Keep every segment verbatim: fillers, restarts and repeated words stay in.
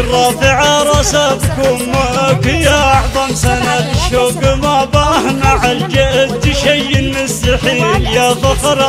رافع رسبكم معك يا أعظم سند شوق ما بهنا عالجد شيء مستحيل يا فخر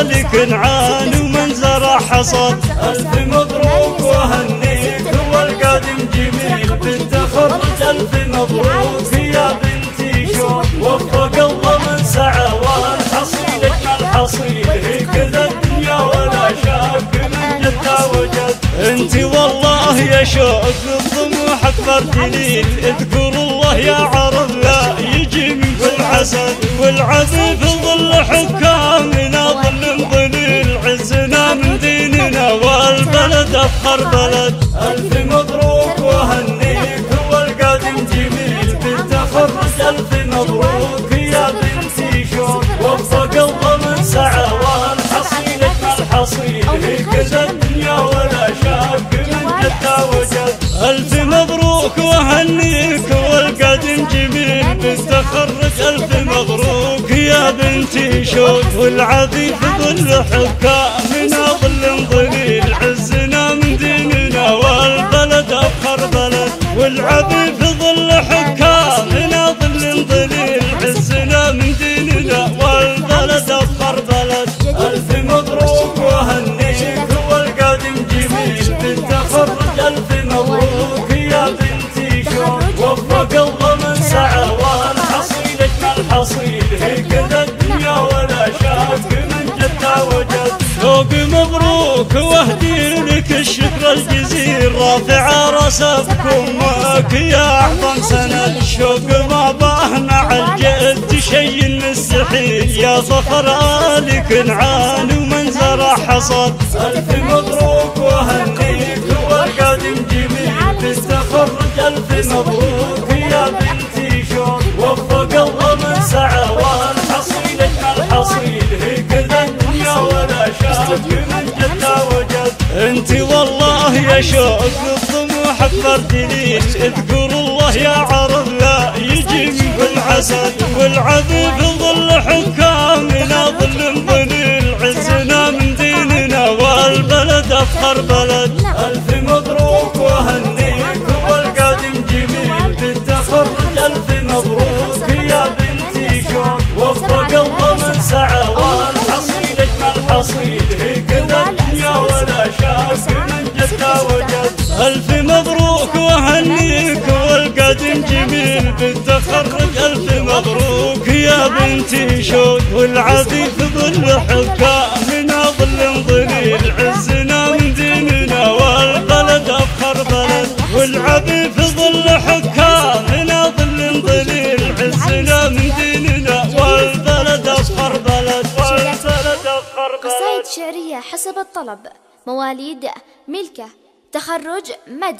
آل كنعان ومن زرع حصاد ألف مبروك وهنيك والقادم جميل بنت خرج ألف مبروك يا بنتي شوق وفق الله من سعوان حصيلك ما الحصيل هي كذا الدنيا ولا شاك من جدها وجد انت والله يا شوق بطموحك فردليل اذكر الله يا عرب لا يجي منك الحسد والعفيف ظل حكامنا ظل ظليل عزنا من ديننا والبلد افخر بلد الف مبروك وهنيك والقادم جميل بنت خرج الف مبروك يا بنتي شوق وفق الله من سعى والحصيلك الحصيل هي كذا الدنيا ولا شاك من جدها وجد الف مبروك وهنيك والقادم جميل بنت خرج الف مبروك يا بنتي شوق والعفيف ظل حكامنا ظل ظليل عزنا من ديننا والبلد افخر بلد والعفيف ظل حكامنا ظل ظليل عزنا من ديننا والبلد افخر بلد الف مبروك وهنيك والقادم جميل بنت خرج الف مبروك يا بنتي شوق وفق الله من سعى والحصيلك الحصيل هي كذا الدنيا ولا شاك من جدها وجد شوق مبروك واهدي لك الشكر الجزيل رافع راسبكم معك يا أعظم سند شوق ما باهنا عالجد شيء مستحيل يا فخر آل كنعان ومن زرع حصاد ألف مبروك وهنيك والقادم جميل بنت خرج ألف مبروك يا بنتي شوق وفق الله من سعى والحصيلك الحصيل هي كذا الدنيا ولا شاك من جدها وجد انت والله يا شوق بطموحك فردليل اذكر الله يا عرب لا يجي منك الحسد والعفيف ظل حكامنا ظل ظليل عزنا من ديننا والبلد افخر بلد الف مبروك وهنيك والقادم جميل بنت خرج الف مبروك يا بنتي شوق وفق الله من سعى والحصيلك ما الحصيل هي كذا الدنيا ولا شاك من جدها وجد الف مبروك وهنيك والقادم جميل بنت خرج الف مبروك يا بنتي شوق والعفيف ظل حكامنا ظل ظليل عزنا من ديننا والبلد افخر بلد والعفيف ظل حكامنا ظل ظليل عزنا من ديننا والبلد افخر بلد والبلد افخر بلد. قصائد شعريه حسب الطلب: مواليد، ملكه، تخرج، مدح.